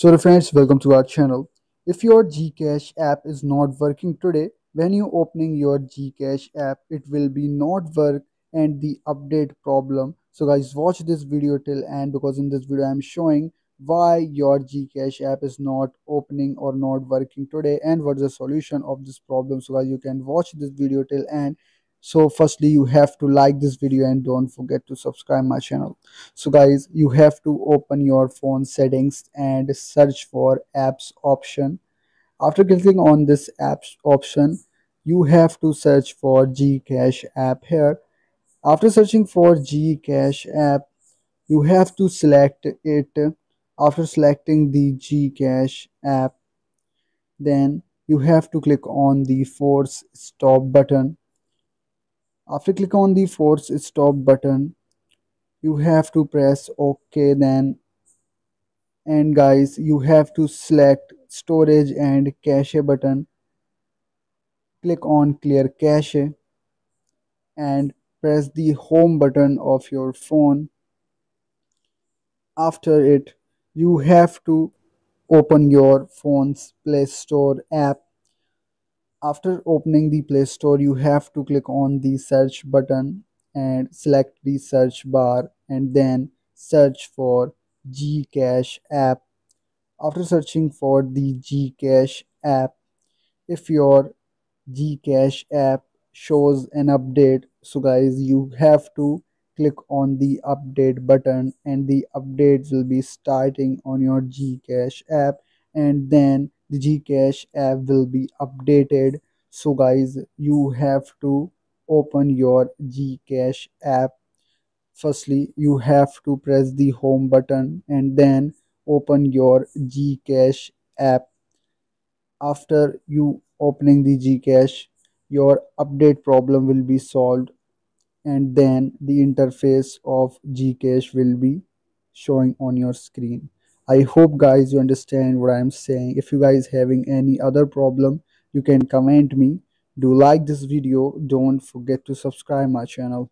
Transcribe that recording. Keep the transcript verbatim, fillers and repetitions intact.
So friends, welcome to our channel. If your Gcash app is not working today, when you opening your Gcash app, it will be not work and the update problem. So guys, watch this video till end, because in this video I'm showing why your Gcash app is not opening or not working today and what's the solution of this problem. So guys, you can watch this video till end. So firstly, you have to like this video and don't forget to subscribe my channel. So guys, you have to open your phone settings and search for apps option. After clicking on this apps option, you have to search for Gcash app here. After searching for Gcash app, you have to select it. After selecting the Gcash app, then you have to click on the force stop button. After click on the force stop button, you have to press OK then. And guys, you have to select storage and cache button. Click on clear cache and press the home button of your phone. After it, you have to open your phone's Play Store app. After opening the Play Store, you have to click on the search button and select the search bar and then search for Gcash app. After searching for the Gcash app, if your Gcash app shows an update, so guys, you have to click on the update button and the update will be starting on your Gcash app, and then the Gcash app will be updated. So guys, you have to open your Gcash app. Firstly, you have to press the home button and then open your Gcash app. After you opening the Gcash, your update problem will be solved, and then the interface of Gcash will be showing on your screen. I hope guys you understand what I am saying. If you guys having any other problem, you can comment me. Do like this video. Don't forget to subscribe my channel.